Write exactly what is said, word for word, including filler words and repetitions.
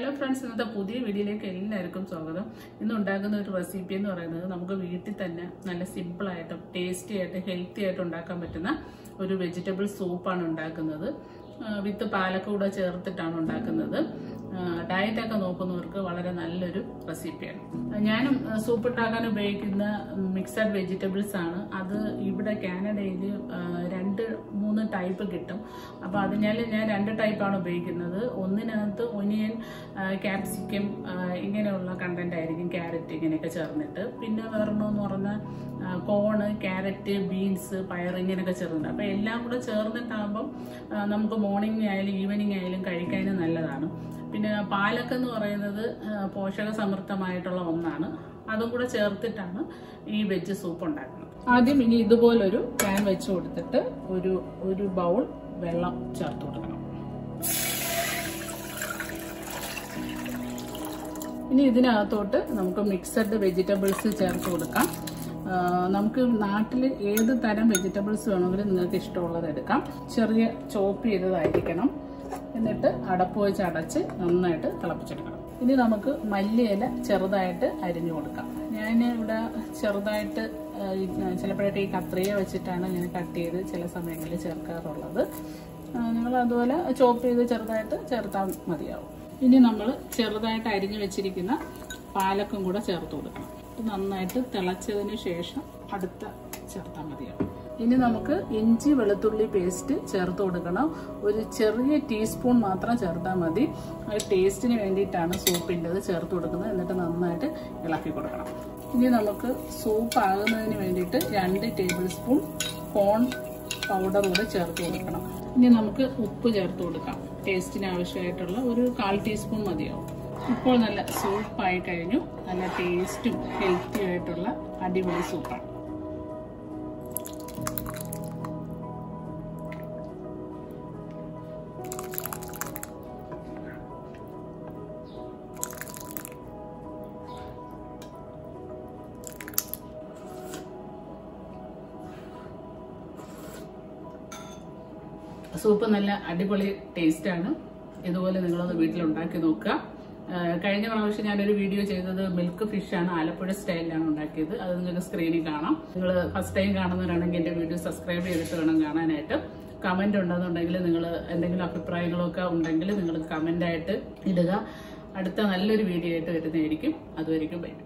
Hello friends ഇന്നത്തെ പുതിയ വീഡിയോയിലേക്ക് എല്ലാവർക്കും സ്വാഗതം। ഇന്ന് ഉണ്ടാക്കുന്ന ഒരു റെസിപ്പി എന്ന് പറയുന്നത് നമുക്ക് വീട്ടിൽ തന്നെ നല്ല സിമ്പിൾ ആയിട്ട് ടേസ്റ്റി ആയിട്ട് ഹെൽത്തി ആയിട്ട് ഉണ്ടാക്കാൻ പറ്റുന്ന ഒരു വെജിറ്റബിൾ സൂപ്പ് ആണ് ഉണ്ടാക്കുന്നത്। വിത്ത് പാലക്ക കൂടെ ചേർത്തിട്ടാണ് ഉണ്ടാക്കുന്നത്। ഡയറ്റ് ഒക്കെ നോക്കുന്നവർക്ക് വളരെ നല്ലൊരു റെസിപ്പിയാണ്। ഞാനും സൂപ്പ് ഉണ്ടാക്കാൻ ഉപയോഗിക്കുന്ന മിക്സഡ് വെജിറ്റബിൾസ് ആണ്। അത് ഇവിടെ കാനഡയിൽ രണ്ട് മൂന്ന് ടൈപ്പ് കിട്ടും। അപ്പോൾ അതിനാൽ ഞാൻ രണ്ട് ടൈപ്പാണ് ഉപയോഗിക്കുന്നത്। ഒന്നിനകത്ത് ഒനിയൻ, ക്യാപ്സിക്കം ഇങ്ങനെയുള്ള കണ്ടന്റ് ആയിരിക്കും, ക്യാരറ്റ് ഇങ്ങനെയൊക്കെ ചേർന്നിട്ട്। പിന്നെ വേറൊന്നെന്ന് പറഞ്ഞാൽ കോണ്, ക്യാരറ്റ്, ബീൻസ്, പയർ ഇങ്ങനെയൊക്കെ ചേർന്നിട്ട്, അപ്പോൾ എല്ലാം കൂടെ ചേർന്നിട്ടാകുമ്പം നമുക്ക് മോർണിംഗ് ആയാലും ഈവനിങ് ആയാലും കഴിക്കാനും നല്ലതാണ്। പിന്നെ പാലക്ക എന്ന് പറയുന്നത് പോഷക സമൃദ്ധമായിട്ടുള്ള ഒന്നാണ്, അതും കൂടെ ചേർത്തിട്ടാണ് ഈ വെജ് സൂപ്പ് ഉണ്ടാക്കുന്നത്। ആദ്യം ഇനി ഇതുപോലൊരു പാൻ വെച്ച് കൊടുത്തിട്ട് ഒരു ഒരു ബൗൾ വെള്ളം ചേർത്ത് കൊടുക്കണം। ഇനി ഇതിനകത്തോട്ട് നമുക്ക് മിക്സഡ് വെജിറ്റബിൾസ് ചേർത്ത് കൊടുക്കാം। നമുക്ക് നാട്ടിൽ ഏത് തരം വെജിറ്റബിൾസ് വേണമെങ്കിലും നിങ്ങൾക്ക് ഇഷ്ടമുള്ളത് എടുക്കാം। ചെറിയ ചോപ്പ് ചെയ്തതായിരിക്കണം। എന്നിട്ട് അടപ്പ് വെച്ച് അടച്ച് നന്നായിട്ട് തിളപ്പിച്ചെടുക്കണം। ഇനി നമുക്ക് മല്ലിയില ചെറുതായിട്ട് അരിഞ്ഞു കൊടുക്കാം। ഞാൻ ഇവിടെ ചെറുതായിട്ട് ചിലപ്പോഴായിട്ട് ഈ കത്രിക വെച്ചിട്ടാണ് ഞാൻ കട്ട് ചെയ്ത് ചില സമയങ്ങളിൽ ചേർക്കാറുള്ളത്। നിങ്ങൾ അതുപോലെ ചോപ്പ് ചെയ്ത് ചെറുതായിട്ട് ചേർത്താൽ മതിയാവും। ഇനി നമ്മൾ ചെറുതായിട്ട് അരിഞ്ഞു വെച്ചിരിക്കുന്ന പാലക്കും കൂടെ ചേർത്ത് കൊടുക്കണം। നന്നായിട്ട് തിളച്ചതിന് ശേഷം അടുത്ത ചേർത്താൽ മതിയാവും। ഇനി നമുക്ക് ഇഞ്ചി വെളുത്തുള്ളി പേസ്റ്റ് ചേർത്ത് കൊടുക്കണം। ഒരു ചെറിയ ടീസ്പൂൺ മാത്രം ചേർത്താൽ മതി. അത് ടേസ്റ്റിന് വേണ്ടിയിട്ടാണ് സൂപ്പിൻ്റെത് ചേർത്ത് കൊടുക്കുന്നത്। എന്നിട്ട് നന്നായിട്ട് ഇളക്കി കൊടുക്കണം। ഇനി നമുക്ക് സൂപ്പ് ആകുന്നതിന് വേണ്ടിയിട്ട് രണ്ട് ടേബിൾ സ്പൂൺ കോൺ പൗഡർ കൂടെ ചേർത്ത് കൊടുക്കണം. ഇനി നമുക്ക് ഉപ്പ് ചേർത്ത് കൊടുക്കാം. ടേസ്റ്റിന് ആവശ്യമായിട്ടുള്ള ഒരു കാൽ ടീസ്പൂൺ മതിയാവും। ഇപ്പോൾ നല്ല സൂപ്പായി കഴിഞ്ഞു. നല്ല ടേസ്റ്റും ഹെൽത്തിയായിട്ടുള്ള അടിപൊളി സൂപ്പാണ്। സൂപ്പ് നല്ല അടിപൊളി ടേസ്റ്റാണ്. ഇതുപോലെ നിങ്ങളത് വീട്ടിലുണ്ടാക്കി നോക്കുക. കഴിഞ്ഞ പ്രാവശ്യം ഞാനൊരു വീഡിയോ ചെയ്തത് മിൽക്ക് ഫിഷാണ്, ആലപ്പുഴ സ്റ്റൈലിലാണ് ഉണ്ടാക്കിയത്. അത് നിങ്ങൾക്ക് സ്ക്രീനിൽ കാണാം. നിങ്ങൾ ഫസ്റ്റ് ടൈം കാണുന്നവരാണെങ്കിൽ എൻ്റെ വീഡിയോ സബ്സ്ക്രൈബ് ചെയ്തിട്ട് വേണം കാണാനായിട്ട്. കമന്റ് ഉണ്ടെന്നുണ്ടെങ്കിൽ, നിങ്ങൾ എന്തെങ്കിലും അഭിപ്രായങ്ങളൊക്കെ ഉണ്ടെങ്കിൽ നിങ്ങൾ കമൻ്റായിട്ട് ഇടുക. അടുത്ത നല്ലൊരു വീഡിയോ ആയിട്ട് വരുന്നതായിരിക്കും. അതുവരെയ്ക്കും ബൈ.